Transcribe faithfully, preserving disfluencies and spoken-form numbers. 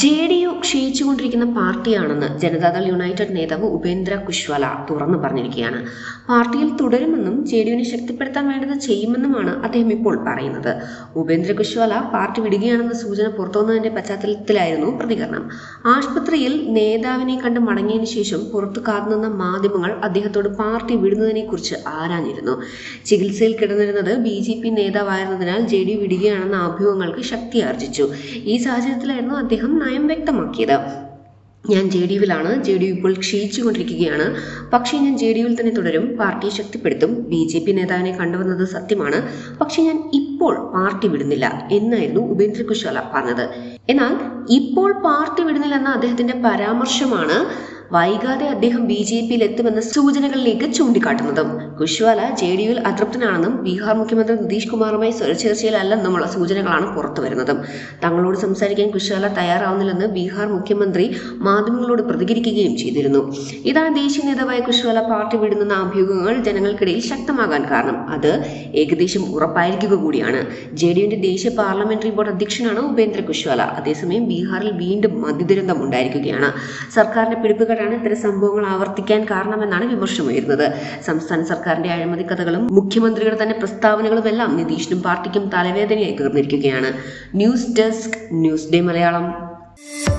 J D U ക്ഷയിച്ചുകൊണ്ടിരിക്കുന്ന പാർട്ടിയാണെന്ന് Janata Dal United നേതാവ് ഉപേന്ദ്ര കുശ്വാല തുറന്നു പറഞ്ഞിരിക്കുകയാണ്. പാർട്ടിയിൽ തുടരുമെന്നും ജെ ഡി യുവിനെ ശക്തിപ്പെടുത്താൻ വേണ്ടത് ചെയ്യുമെന്നുമാണ് അദ്ദേഹം ഇപ്പോൾ പറയുന്നത്. ഉപേന്ദ്ര കുശ്വാല പാർട്ടി വിടുകയാണെന്ന സൂചന പുറത്തുവന്നതിന്റെ പശ്ചാത്തലത്തിലായിരുന്നു പ്രതികരണം. ആശുപത്രിയിൽ നേതാവിനെ കണ്ട് മടങ്ങിയതിനു ശേഷം പുറത്തു കാത്തുനിന്ന മാധ്യമങ്ങൾ അദ്ദേഹത്തോട് പാർട്ടി വിടുന്നതിനെ കുറിച്ച് ആരാഞ്ഞിരുന്നു. ചികിത്സയിൽ കിടന്നിരുന്നത് ബി ജെ പി നേതാവായിരുന്നതിനാൽ ജെ ഡി യു വിടുകയാണെന്ന അഭ്യൂഹങ്ങൾക്ക് ശക്തിയാർജിച്ചു. ഈ സാഹചര്യത്തിലായിരുന്നു അദ്ദേഹം നയം വ്യക്തമാക്കിയത്. ഞാൻ ജെ ഡി യുവിലാണ്. ജെ ഡി യു ഇപ്പോൾ ക്ഷയിച്ചുകൊണ്ടിരിക്കുകയാണ്. പക്ഷേ ഞാൻ ജെ ഡി യുവിൽ തന്നെ തുടരും. പാർട്ടിയെ ശക്തിപ്പെടുത്തും. ബി ജെ പി നേതാവിനെ കണ്ടുവന്നത് സത്യമാണ്. പക്ഷേ ഞാൻ ഇപ്പോൾ പാർട്ടി വിടുന്നില്ല എന്നായിരുന്നു ഉപേന്ദ്ര കുശ്വാല പറഞ്ഞത്. എന്നാൽ ഇപ്പോൾ പാർട്ടി വിടുന്നില്ലെന്ന അദ്ദേഹത്തിന്റെ പരാമർശമാണ് വൈകാതെ അദ്ദേഹം ബി ജെ പിയിൽ എത്തുമെന്ന സൂചനകളിലേക്ക് ചൂണ്ടിക്കാട്ടുന്നതും. കുശ്വാല ജെ ഡി യുവിൽ അതൃപ്തനാണെന്നും ബീഹാർ മുഖ്യമന്ത്രി നിതീഷ് കുമാറുമായി സ്വരച്ചേർച്ചയിലല്ലെന്നുമുള്ള സൂചനകളാണ് പുറത്തുവരുന്നതും. തങ്ങളോട് സംസാരിക്കാൻ കുശ്വാല തയ്യാറാവുന്നില്ലെന്ന് ബീഹാർ മുഖ്യമന്ത്രി മാധ്യമങ്ങളോട് പ്രതികരിക്കുകയും ചെയ്തിരുന്നു. ഇതാണ് ദേശീയ നേതാവായ കുശ്വാല പാർട്ടി വിടുന്ന അഭ്യൂഹങ്ങൾ ജനങ്ങൾക്കിടയിൽ ശക്തമാകാൻ കാരണം. അത് ഏകദേശം ഉറപ്പായിരിക്കുക കൂടിയാണ്. ജെ ഡി യുവിന്റെ ദേശീയ പാർലമെന്ററി ബോർഡ് അധ്യക്ഷനാണ് ഉപേന്ദ്ര കുശ്വാല. അതേസമയം ബീഹാറിൽ വീണ്ടും മദ്യദുരന്തം ഉണ്ടായിരിക്കുകയാണ്. സർക്കാരിന്റെ പിടിപ്പ് ാണ് ഇത്തരം സംഭവങ്ങൾ ആവർത്തിക്കാൻ കാരണമെന്നാണ് വിമർശനമുയരുന്നത്. സംസ്ഥാന സർക്കാരിന്റെ അഴിമതി കഥകളും മുഖ്യമന്ത്രിയുടെ തന്നെ പ്രസ്താവനകളും എല്ലാം നിതീഷിനും പാർട്ടിക്കും തലവേദനയായി തീർന്നിരിക്കുകയാണ്. News desk, news day Malayalam.